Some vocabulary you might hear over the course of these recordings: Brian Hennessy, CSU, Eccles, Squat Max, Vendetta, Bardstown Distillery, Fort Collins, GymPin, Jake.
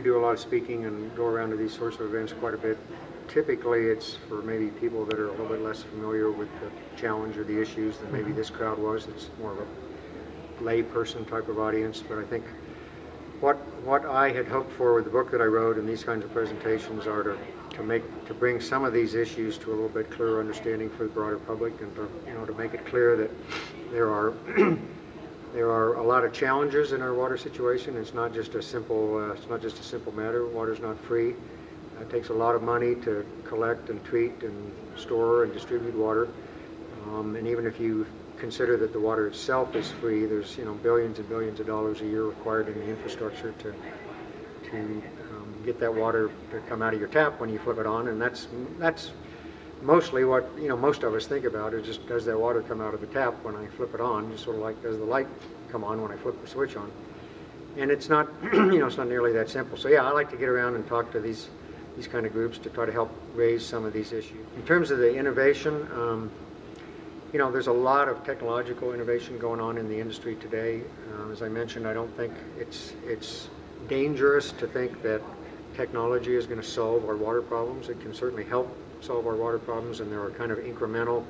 do a lot of speaking and go around to these sorts of events quite a bit. Typically it's for maybe people that are a little bit less familiar with the challenge or the issues than maybe this crowd was. It's more of a lay person type of audience, but I think what I had hoped for with the book that I wrote and these kinds of presentations are to bring some of these issues to a little bit clearer understanding for the broader public, and to make it clear that there are there are a lot of challenges in our water situation. It's not just a simple matter. Water's not free. It takes a lot of money to collect and treat and store and distribute water. And even if you consider that the water itself is free, there's billions and billions of dollars a year required in the infrastructure to get that water to come out of your tap when you flip it on, and that's mostly what most of us think about is just, does that water come out of the tap when I flip it on? Just sort of like, does the light come on when I flip the switch on? And it's not it's not nearly that simple. So yeah, I like to get around and talk to these kind of groups to try to help raise some of these issues. In terms of the innovation, there's a lot of technological innovation going on in the industry today. As I mentioned, I don't think it's dangerous to think that technology is going to solve our water problems. It can certainly help solve our water problems, and there are kind of incremental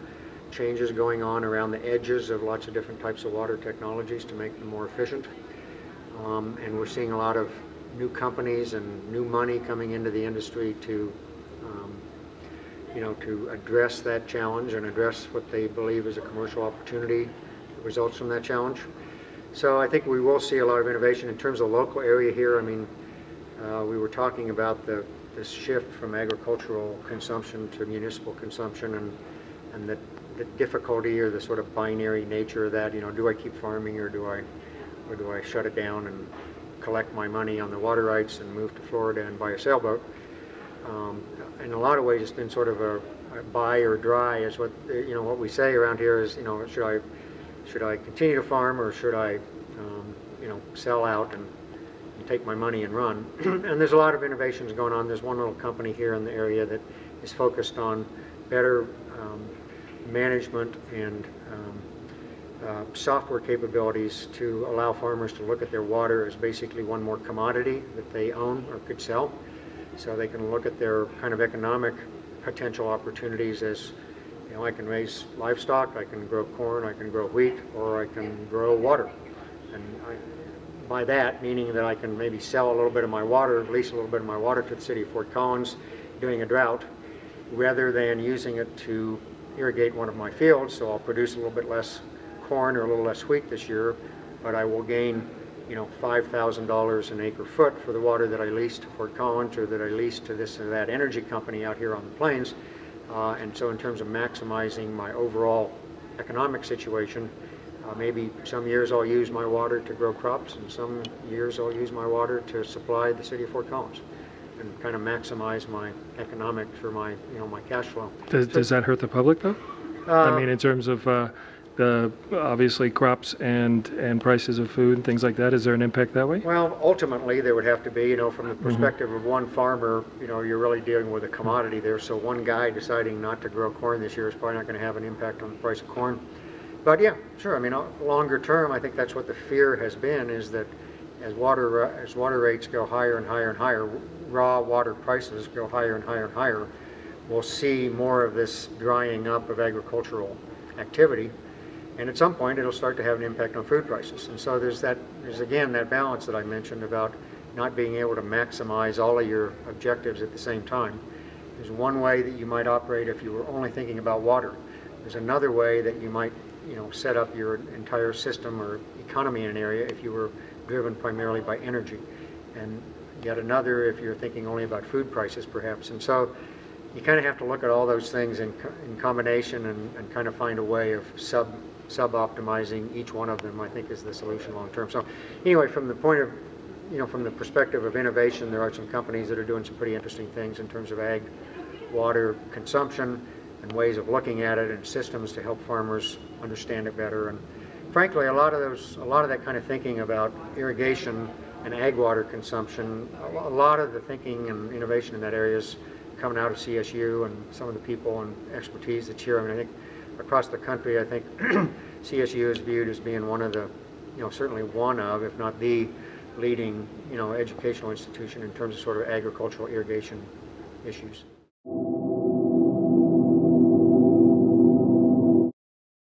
changes going on around the edges of lots of different types of water technologies to make them more efficient. And we're seeing a lot of new companies and new money coming into the industry to address that challenge and address what they believe is a commercial opportunity that results from that challenge. So I think we will see a lot of innovation in terms of the local area here. I mean, we were talking about this shift from agricultural consumption to municipal consumption, and the difficulty or the sort of binary nature of that. Do I keep farming or do I shut it down and collect my money on the water rights and move to Florida and buy a sailboat? In a lot of ways, it's been sort of a buy or dry. Is what what we say around here is should I continue to farm, or should I sell out and take my money and run? And there's a lot of innovations going on. There's one little company here in the area that is focused on better management and software capabilities to allow farmers to look at their water as basically one more commodity that they own or could sell. So they can look at their kind of economic potential opportunities as, I can raise livestock, I can grow corn, I can grow wheat, or I can grow water. And by that, meaning that I can maybe sell a little bit of my water, lease a little bit of my water to the city of Fort Collins during a drought, rather than using it to irrigate one of my fields. So I'll produce a little bit less corn or a little less wheat this year, but I will gain $5,000 an acre foot for the water that I leased to Fort Collins or that I leased to this or that energy company out here on the plains. And so in terms of maximizing my overall economic situation, maybe some years I'll use my water to grow crops, and some years I'll use my water to supply the city of Fort Collins and kind of maximize my economics for my, my cash flow. Does that hurt the public though? I mean, in terms of obviously crops and prices of food and things like that, is there an impact that way? Well, ultimately there would have to be, from the perspective of one farmer, you're really dealing with a commodity there. So one guy deciding not to grow corn this year is probably not going to have an impact on the price of corn. But yeah, sure. I mean, longer term, I think that's what the fear has been, is that as water rates go higher and higher and higher, raw water prices go higher and higher and higher, we'll see more of this drying up of agricultural activity. And at some point, it'll start to have an impact on food prices. And so there's again that balance that I mentioned about not being able to maximize all of your objectives at the same time. There's one way that you might operate if you were only thinking about water. There's another way that you might, set up your entire system or economy in an area if you were driven primarily by energy. And yet another if you're thinking only about food prices, perhaps. And so you kind of have to look at all those things in combination and kind of find a way of sub-optimizing each one of them, I think, is the solution long term. So anyway, from the perspective of innovation, there are some companies that are doing some pretty interesting things in terms of ag water consumption and ways of looking at it and systems to help farmers understand it better. And frankly, a lot of that kind of thinking about irrigation and ag water consumption, a lot of the thinking and innovation in that area is coming out of CSU and some of the people and expertise that's here. I mean, I think across the country, I think CSU is viewed as being one of the, certainly one of, if not the leading, educational institution in terms of sort of agricultural irrigation issues.